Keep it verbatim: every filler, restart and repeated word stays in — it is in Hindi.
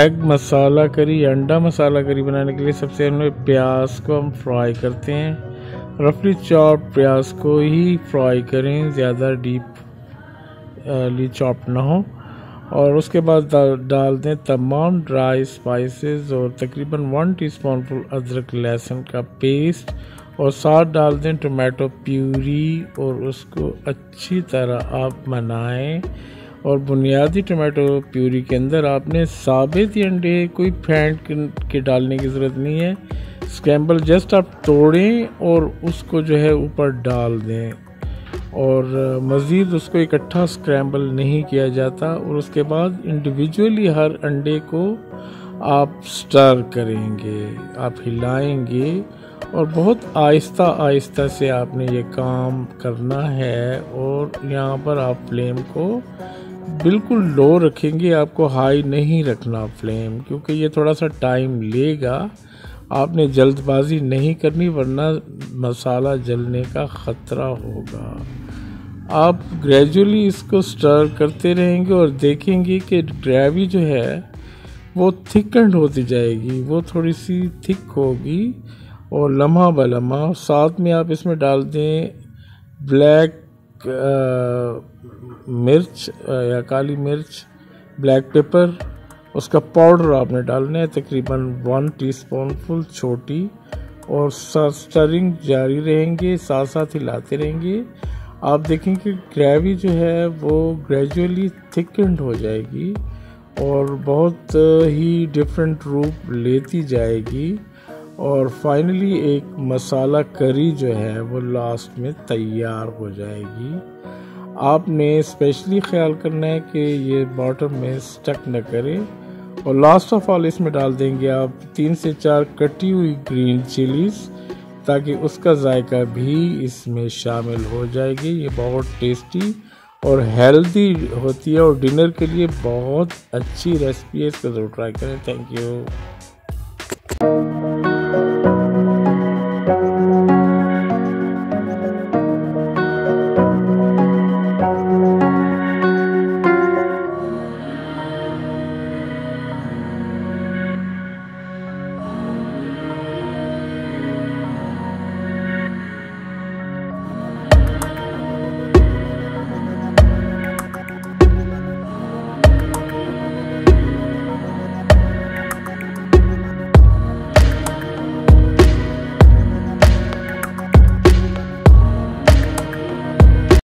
एग मसाला करी, अंडा मसाला करी बनाने के लिए सबसे पहले प्याज को हम फ्राई करते हैं। रफली चॉप प्याज को ही फ्राई करें, ज़्यादा डीपली चॉप ना हो। और उसके बाद डाल दें तमाम ड्राई स्पाइसेस और तकरीबन वन टीस्पून अदरक लहसुन का पेस्ट, और साथ डाल दें टमाटो प्यूरी और उसको अच्छी तरह आप बनाएं। और बुनियादी टमाटो प्यूरी के अंदर आपने साबुत ही अंडे, कोई फेंट के डालने की ज़रूरत नहीं है। स्क्रैम्बल जस्ट आप तोड़ें और उसको जो है ऊपर डाल दें, और मज़ीद उसको इकट्ठा स्क्रैम्बल नहीं किया जाता। और उसके बाद इंडिविजुअली हर अंडे को आप स्टर करेंगे, आप हिलाएंगे, और बहुत आहिस्ता आहिस्ता से आपने ये काम करना है। और यहाँ पर आप फ्लेम को बिल्कुल लो रखेंगे, आपको हाई नहीं रखना फ्लेम, क्योंकि ये थोड़ा सा टाइम लेगा। आपने जल्दबाजी नहीं करनी, वरना मसाला जलने का ख़तरा होगा। आप ग्रेजुअली इसको स्टर करते रहेंगे और देखेंगे कि ग्रेवी जो है वो थिकन्ड होती जाएगी, वो थोड़ी सी थिक होगी। और लम्हा ब लम्हा साथ में आप इसमें डाल दें ब्लैक आ, मिर्च आ, या काली मिर्च, ब्लैक पेपर, उसका पाउडर आपने डालना है तकरीबन वन टीस्पून फुल छोटी। और स्टरिंग जारी रहेंगे, साथ साथ हिलाते रहेंगे। आप देखेंगे कि ग्रेवी जो है वो ग्रेजुअली थिकन्ड हो जाएगी और बहुत ही डिफरेंट रूप लेती जाएगी। और फाइनली एक मसाला करी जो है वो लास्ट में तैयार हो जाएगी। आपने स्पेशली ख्याल करना है कि ये बॉटम में स्टक न करे। और लास्ट ऑफ ऑल इसमें डाल देंगे आप तीन से चार कटी हुई ग्रीन चिलीज़, ताकि उसका जायका भी इसमें शामिल हो जाएगी। ये बहुत टेस्टी और हेल्दी होती है और डिनर के लिए बहुत अच्छी रेसिपी है। इसको ज़रूर ट्राई करें। Thank you.